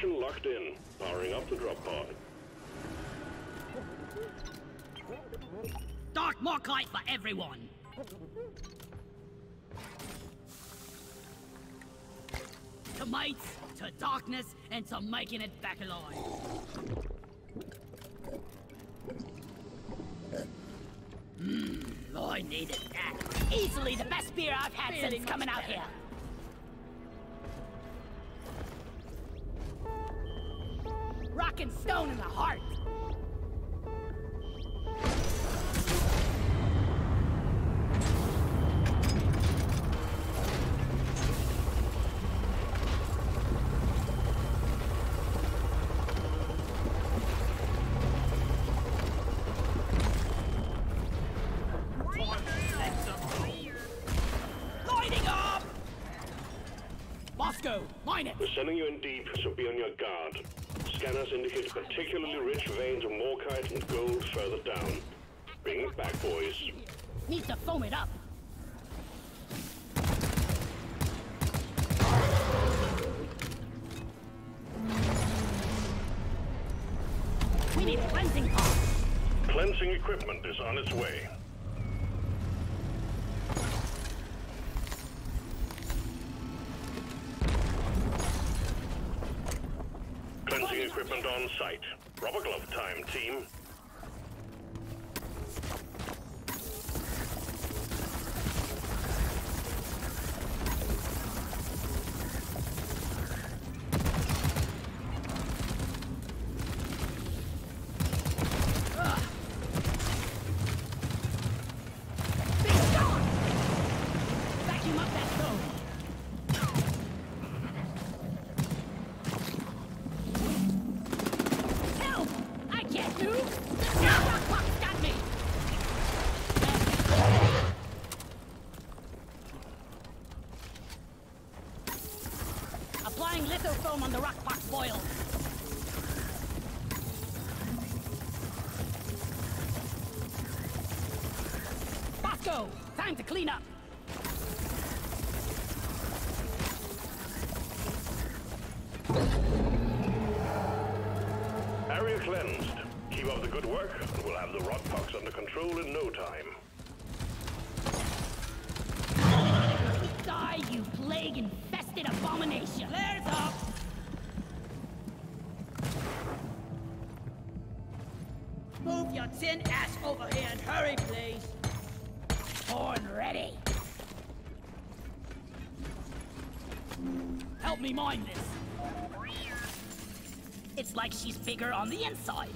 Position locked in. Powering up the drop pod. Dark mock light for everyone! To mates, to darkness, and to making it back alive. I needed that. Easily the best beer I've had since coming out here. Rock and stone in the heart. We're sending you in deep, so be on your guard. Scanners indicate particularly rich veins of morkite and gold further down. Bring it back, boys. Need to foam it up. We need cleansing pots. Cleansing equipment is on its way. Equipment on site. Rubber glove time, team. Lithofoam on the Rockpox boil. Bosco, time to clean up. Area cleansed. Keep up the good work, and we'll have the Rockpox under control in no time. Die, you plague-infested abomination! Flares up! Move your tin ass over here and hurry, please! Born ready! Help me mine this! It's like she's bigger on the inside!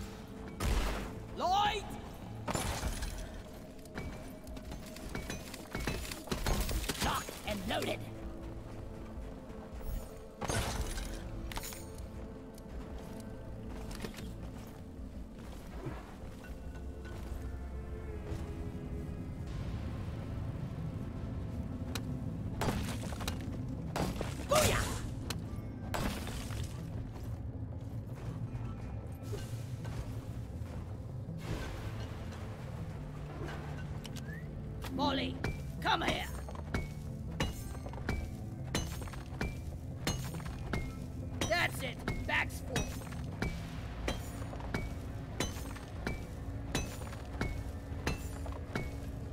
Light! Loaded. Booyah! Molly, come here. That's it! Back's full!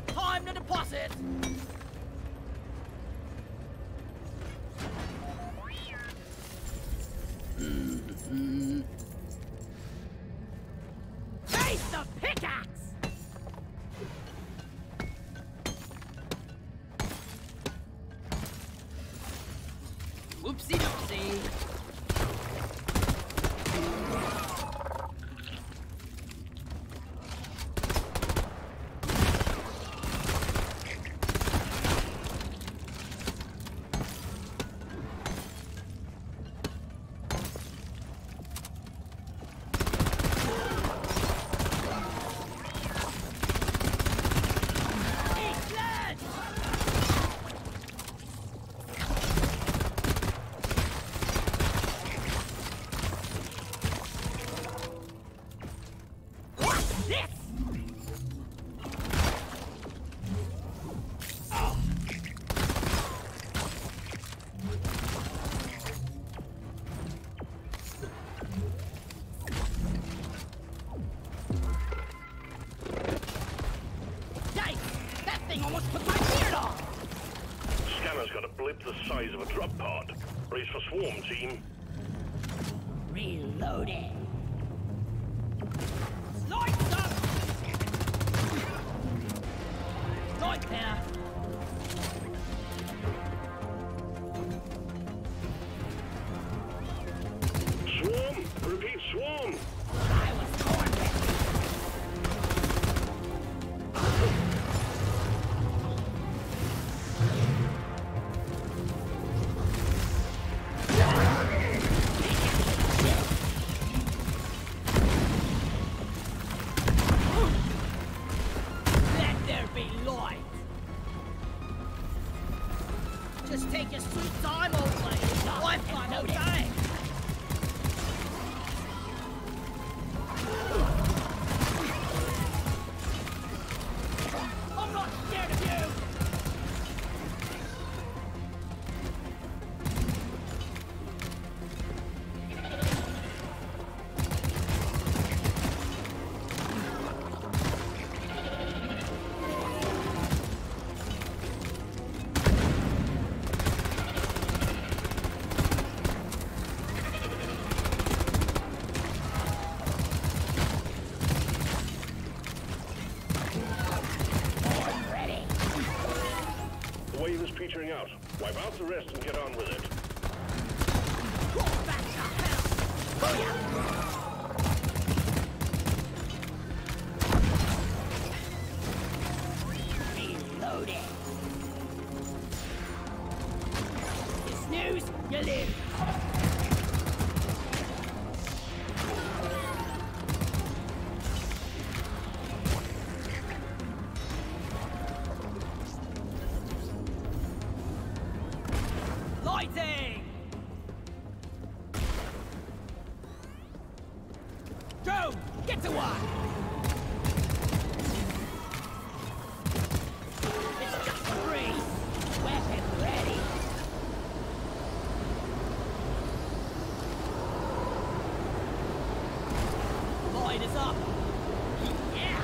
Time to deposit! Face the pickaxe! Oopsie-doopsie! thing almost put my beard off! Scanner's got a blip the size of a drug pod. Brace for swarm, team. Reloading. Lights up! Right there. Swarm! Repeat, swarm! I was torn with. Let there be light! Just take your sweet time, old lady. Life on no day. Out. Wipe out the rest and get on with it. Walk back to hell. Booyah! Reloading. You snooze, you live. Lighting! Go! Get to work! It's just a breeze! Weapon ready! Light is up! Yeah!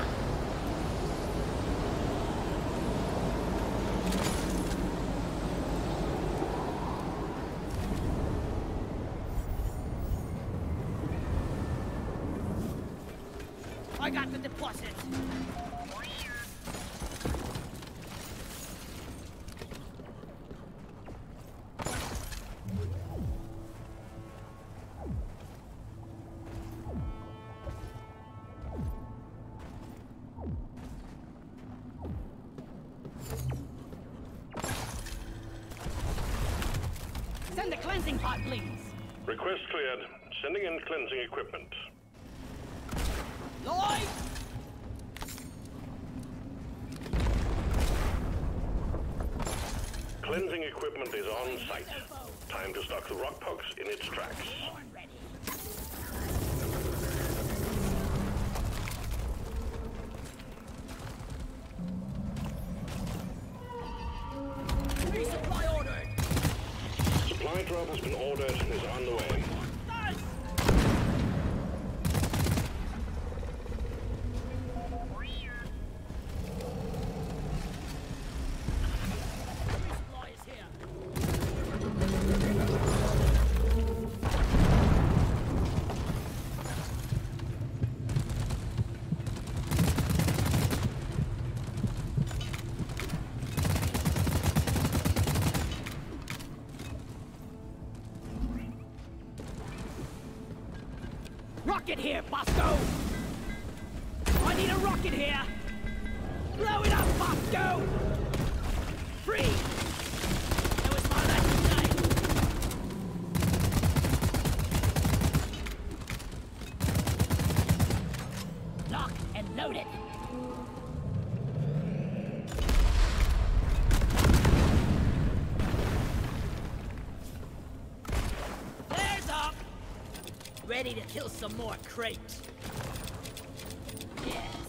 I got the deposit. Send the cleansing pod, please. Request cleared. Sending in cleansing equipment. Light! Cleansing equipment is on site. Time to stop the Rockpox in its tracks. Resupply ordered! Supply drop has been ordered and is on the way. Rocket here, Bosco! I need a rocket here! Blow it up, Bosco! Free! That was my last name! Lock and load it! Ready to kill some more crates. Yes.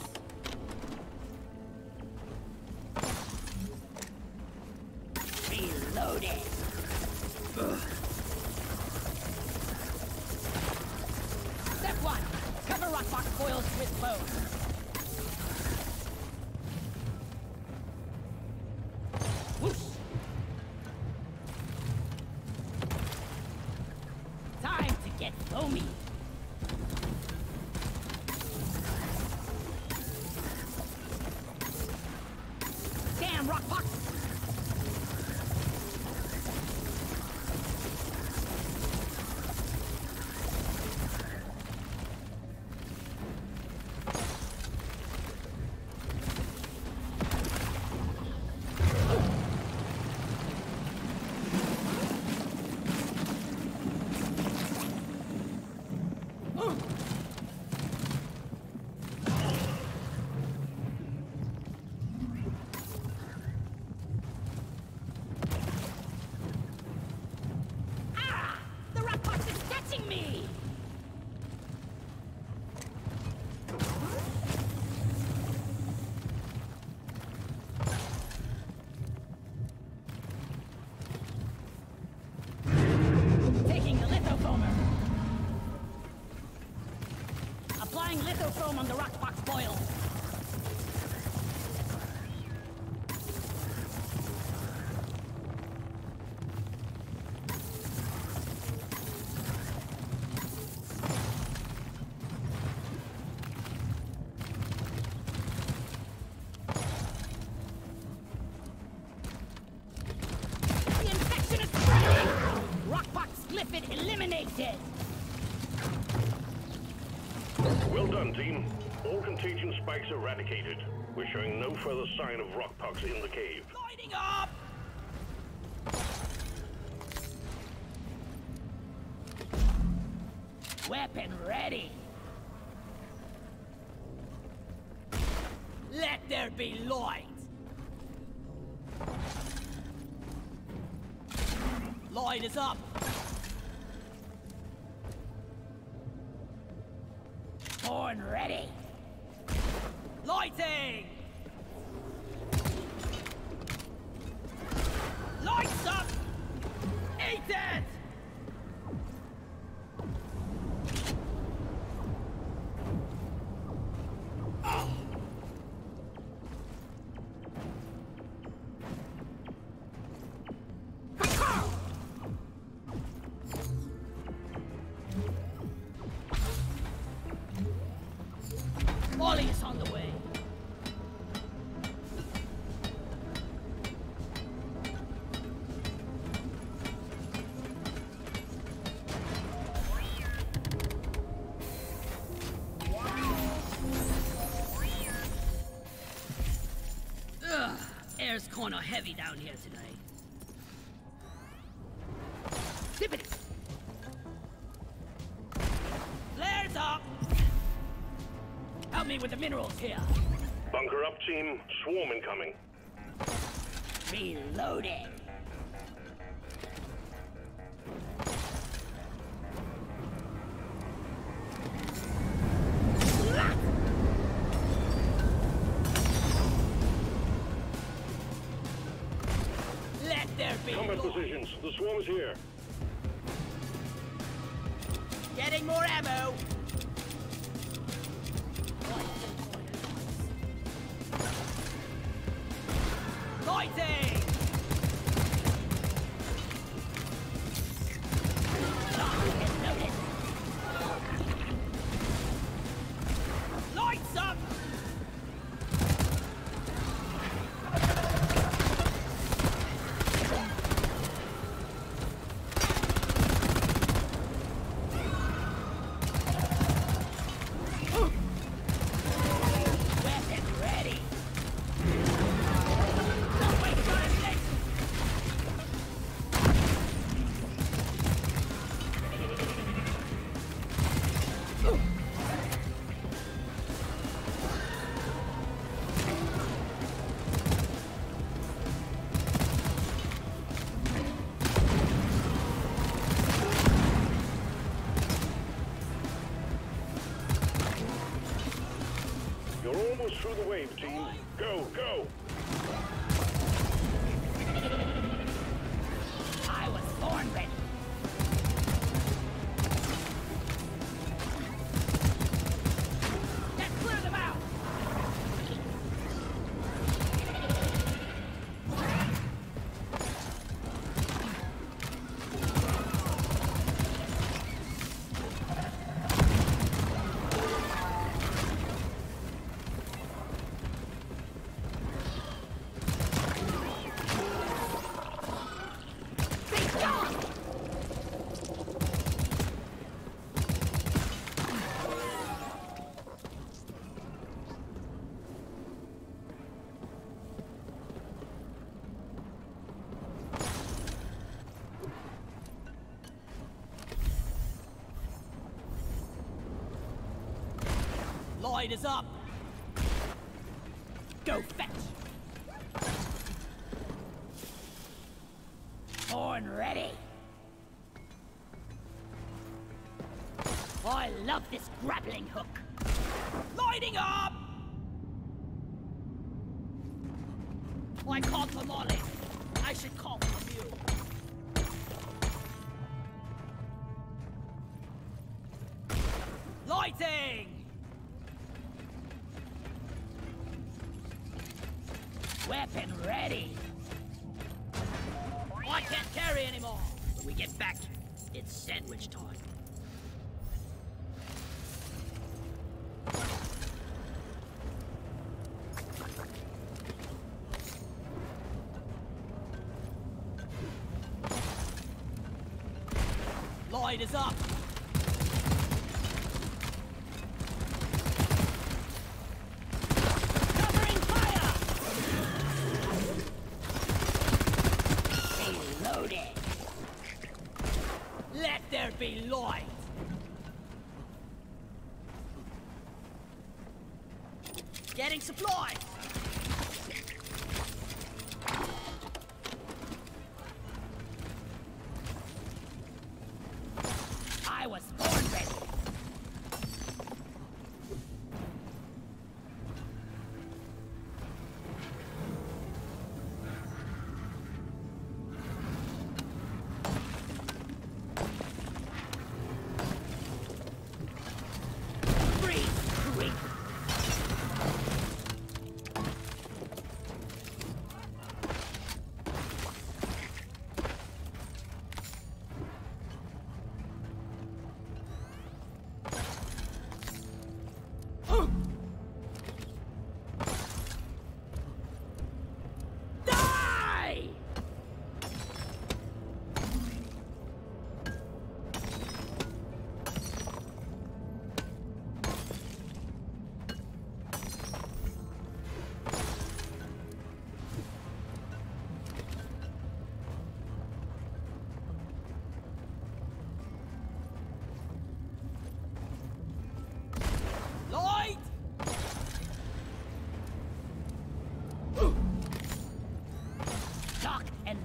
Reloading. Step one. Cover Rockpox foils with bows. get foamy. Damn, Rockpox! Lithofoam on the Rockpox boil. The infection is spreading! Rockpox glyphid eliminated! Well done, team. All contagion spikes eradicated. We're showing no further sign of Rockpox in the cave. Lighting up! Weapon ready. Let there be light. Light is up. Horn ready. Lighting! Lights up! Eat it! Oh. Molly is on the way. Ugh, air's corner heavy down here today. Zip it. Flares up. Help me with the minerals here. Bunker up, team. Swarm incoming. Reloading. Let there be. Combat positions. The swarm is here. Getting more ammo. Lighting! Lights up! Through the wave, team. Go, go! I was born ready. Let's clear them out! fight is up. Go fetch. Horn ready. I love this grappling hook. Lighting up! I called for Molly. I should call for you. Lighting! Weapon ready. I can't carry anymore. When we get back, it's sandwich time. Light is up. Covering fire. Reloaded. Let there be light. Getting supplies. I was born ready. Freeze, creep.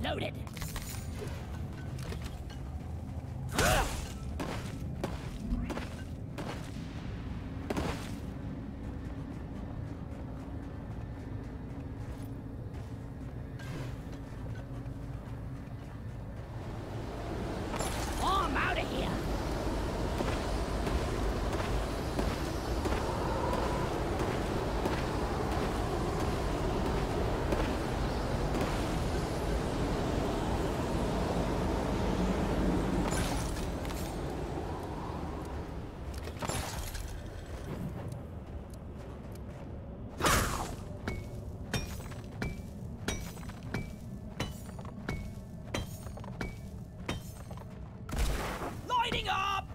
Loaded. I'm out of here. Up. Horn ready. Lights up.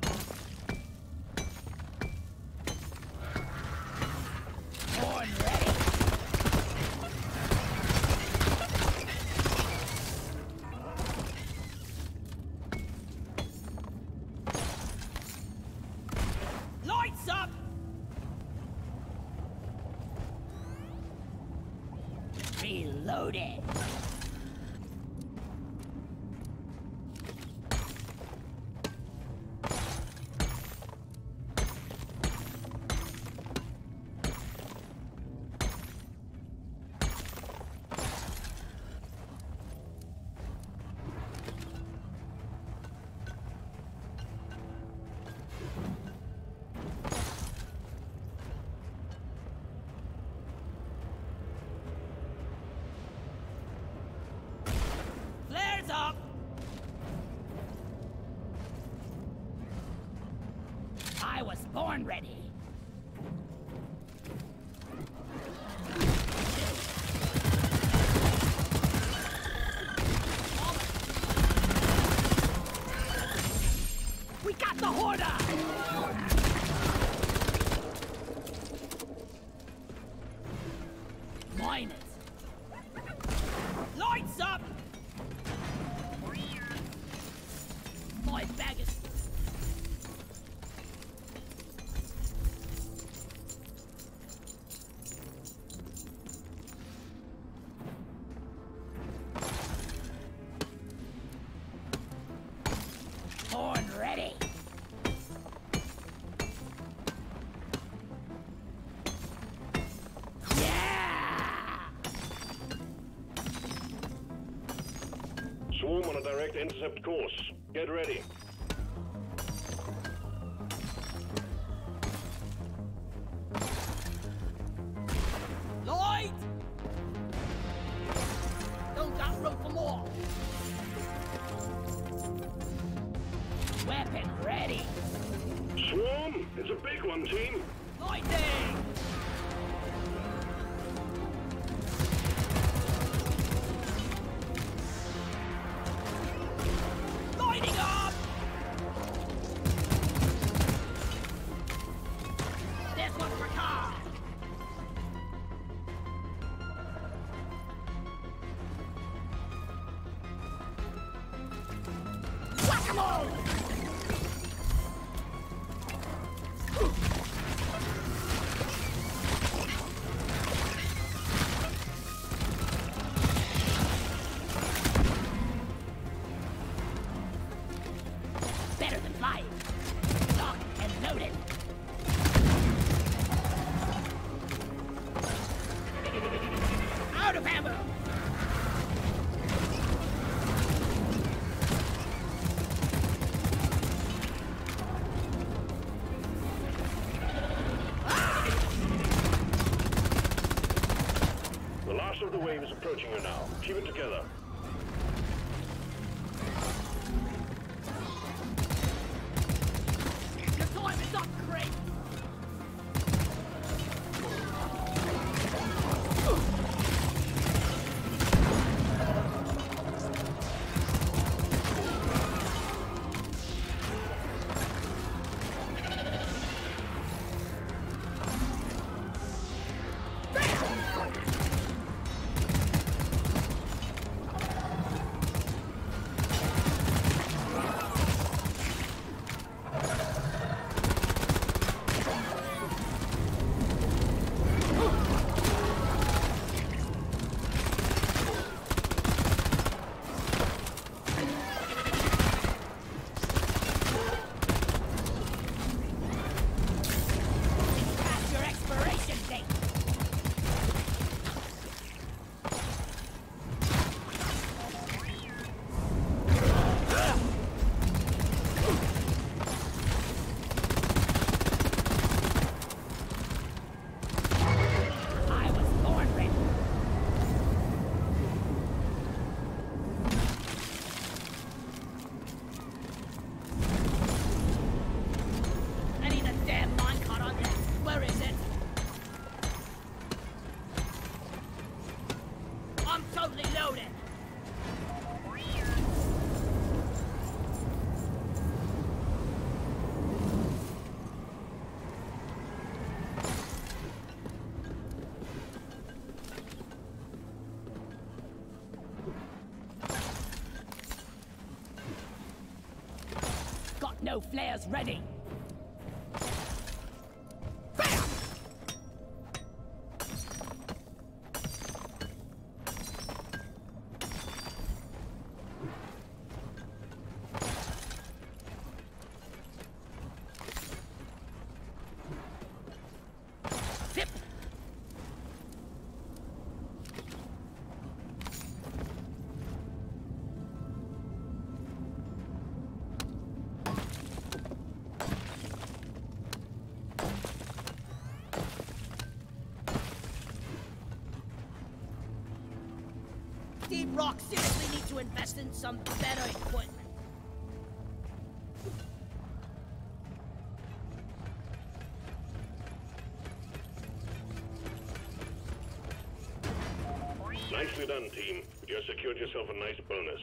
Reloaded. Up. I was born ready. We got the Horda! Mine it. Lights up! My bag is swarm on a direct intercept course. Get ready. Lloyd! Don't out road for more! Weapon ready! Swarm! It's a big one, team! Lightning! Keep it together. The time is up, Craig! No flares ready. Fire! Zip. Team Rock seriously need to invest in some better equipment. Nicely done, team. You secured yourself a nice bonus.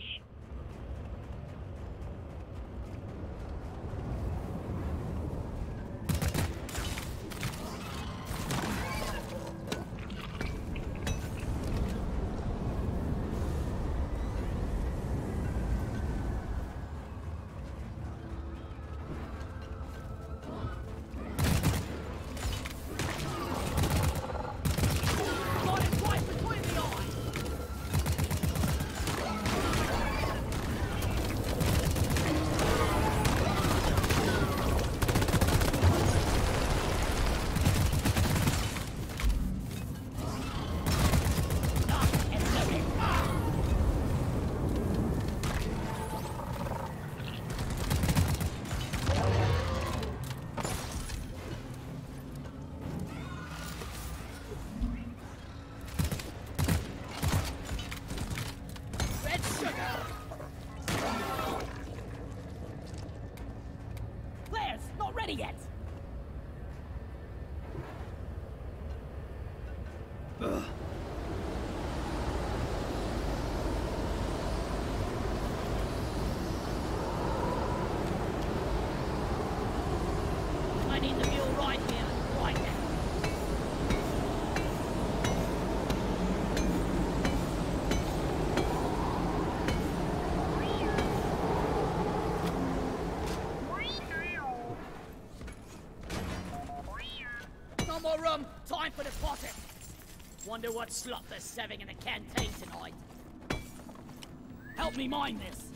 time for the party. Wonder what slop they're serving in the canteen tonight. Help me mind this.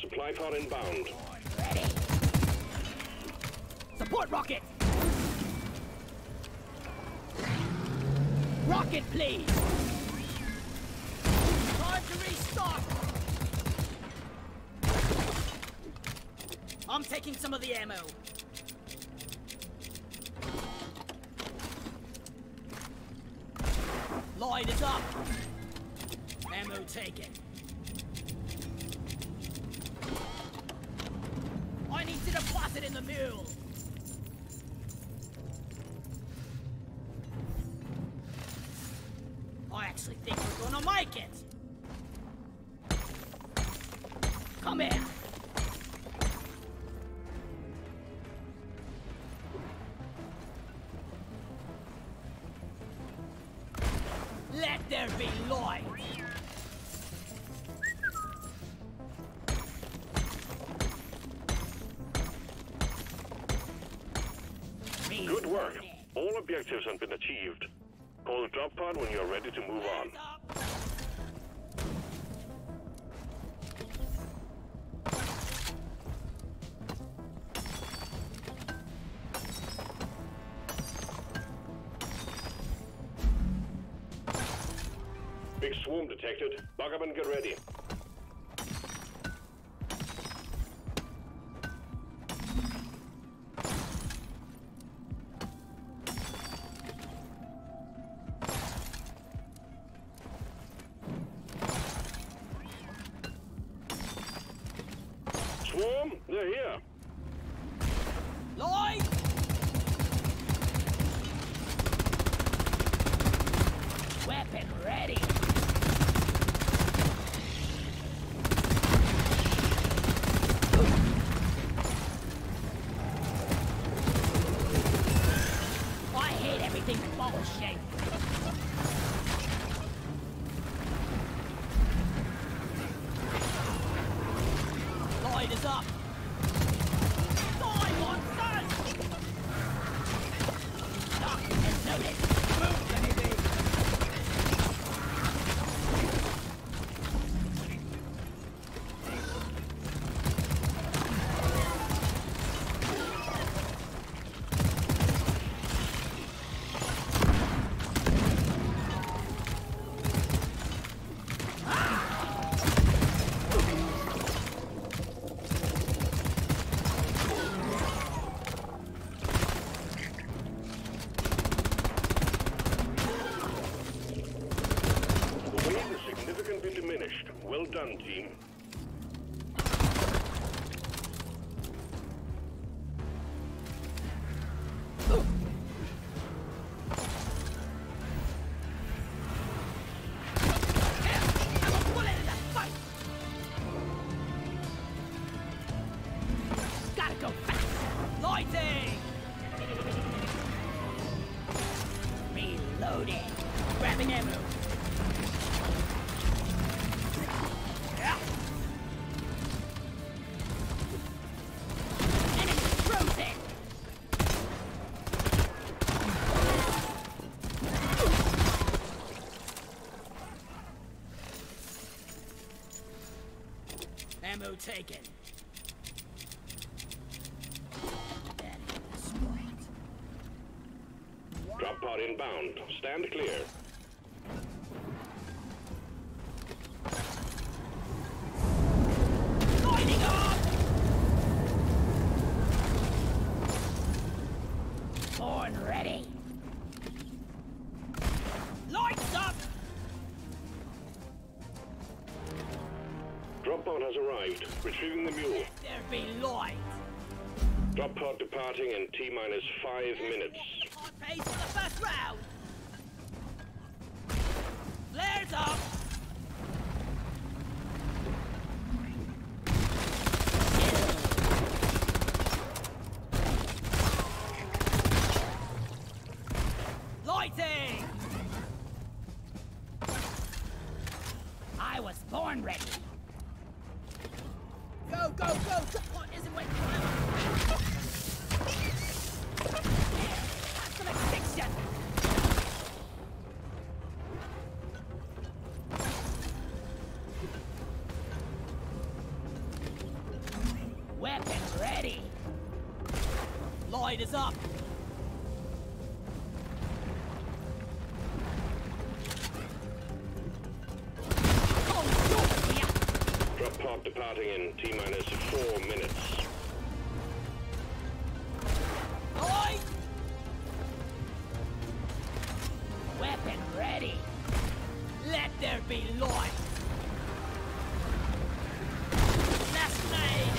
Supply pod inbound. Ready. Support rocket. Rocket, please. Time to restock. I'm taking some of the ammo. Light is up. Ammo taken. I need to deposit in the mule! I actually think we're gonna make it! Come here! Let there be light! Good work. All objectives have been achieved. Call the drop pod when you are ready to move on. Big swarm detected. Bug up and get ready. Swarm, they're here. Lloyd! Weapon ready. I hate everything bullshit. Is up. Dive on sun! Darkness is noted. Move, well done, team. Gotta go fast. Lighting. Reloading. Grabbing ammo. Ammo taken. That is right. Drop pod inbound. Stand clear. Lighting up! Born ready. Lights up! has arrived. Retrieving the mule. Let there be light. Drop pod departing in T-minus 5 minutes. Pace for the first round. Flares up. Lighting. I was born ready. Go, go, go! Support isn't waiting for you! That's some extinction! Weapon ready! Light is up! Departing in T-minus 4 minutes. Ahoy! Weapon ready! Let there be light! Last name!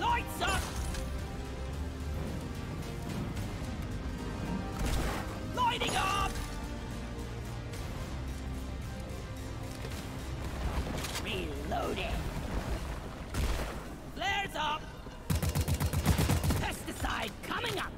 Lights up! Lighting up! Reloading. Flares up. Pesticide coming up.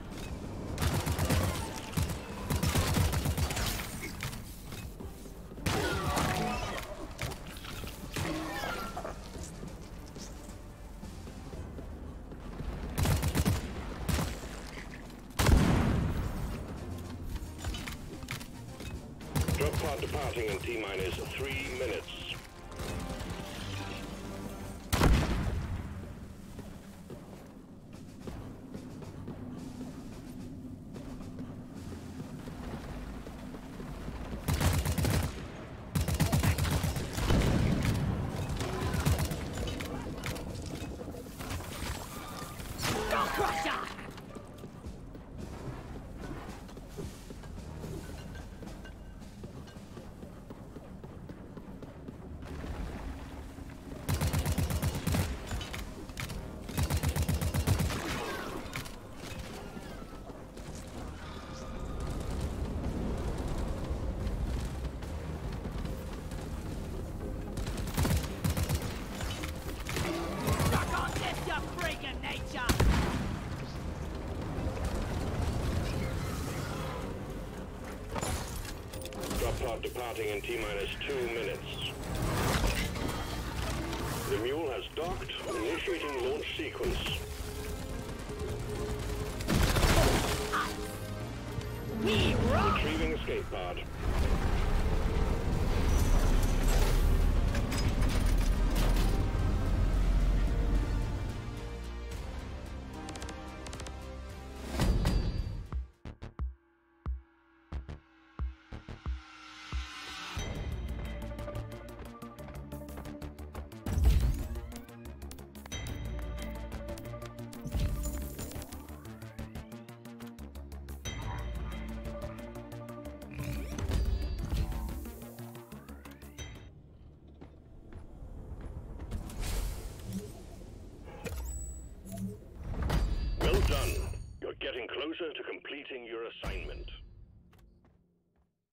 Drop pod departing in T-minus 3 minutes. Departing in T-minus 2 minutes. The mule has docked, initiating launch sequence. We rock! Retrieving escape pod. Getting closer to completing your assignment.